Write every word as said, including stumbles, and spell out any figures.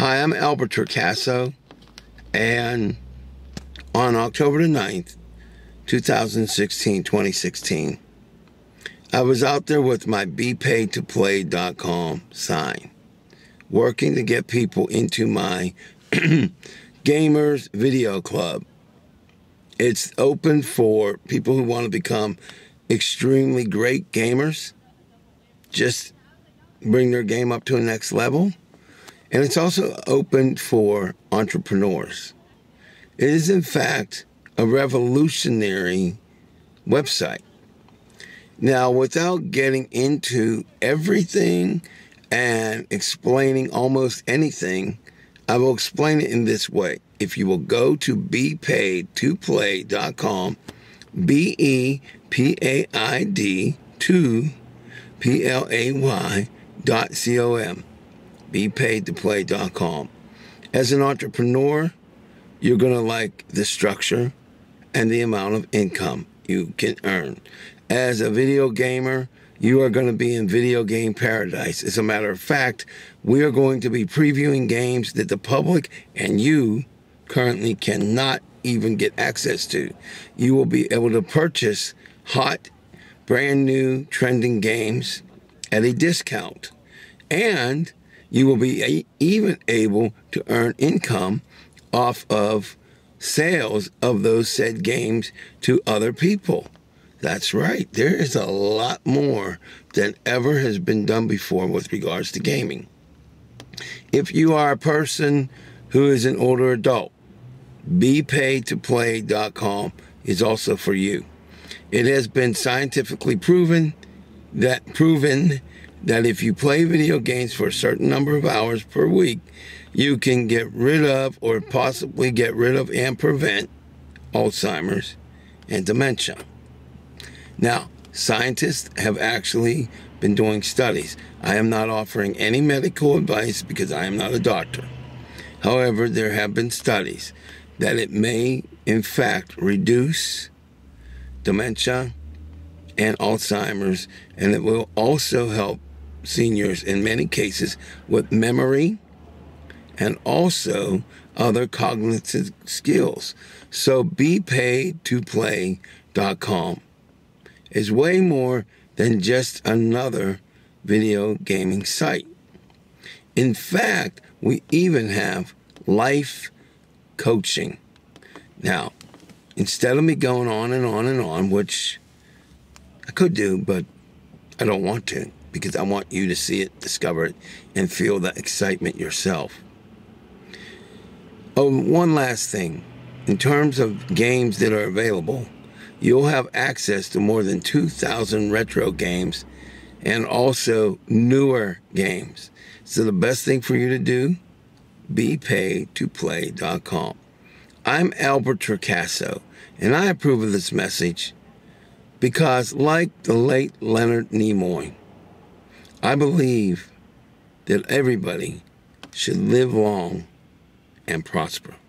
Hi, I'm Albert Torcaso, and on October the ninth, two thousand sixteen, I was out there with my Be Paid To Play dot com sign, working to get people into my Gamers Video Club. It's open for people who want to become extremely great gamers, just bring their game up to the next level. And it's also open for entrepreneurs. It is, in fact, a revolutionary website. Now, without getting into everything and explaining almost anything, I will explain it in this way. If you will go to Be Paid To Play dot com, B E P A I D two P L A Y dot com. Be Paid To Play dot com. As an entrepreneur, you're going to like the structure and the amount of income you can earn. As a video gamer, you are going to be in video game paradise. As a matter of fact, we are going to be previewing games that the public and you currently cannot even get access to. You will be able to purchase hot, brand new, trending games at a discount. And you will be even able to earn income off of sales of those said games to other people. That's right. There is a lot more than ever has been done before with regards to gaming. If you are a person who is an older adult, Be Paid To Play dot com is also for you. It has been scientifically proven that proven that if you play video games for a certain number of hours per week, you can get rid of or possibly get rid of and prevent Alzheimer's and dementia. Now, scientists have actually been doing studies. I am not offering any medical advice because I am not a doctor. However, there have been studies that it may, in fact, reduce dementia and Alzheimer's, and it will also help seniors in many cases with memory and also other cognitive skills. So Be Paid To Play dot com is way more than just another video gaming site. In fact, we even have life coaching. Now, instead of me going on and on and on, which I could do, but I don't want to, because I want you to see it, discover it, and feel the excitement yourself. Oh, one last thing. In terms of games that are available, you'll have access to more than two thousand retro games and also newer games. So the best thing for you to do, Be Paid To Play dot com. I'm Albert Torcaso, and I approve of this message because, like the late Leonard Nimoy, I believe that everybody should live long and prosper.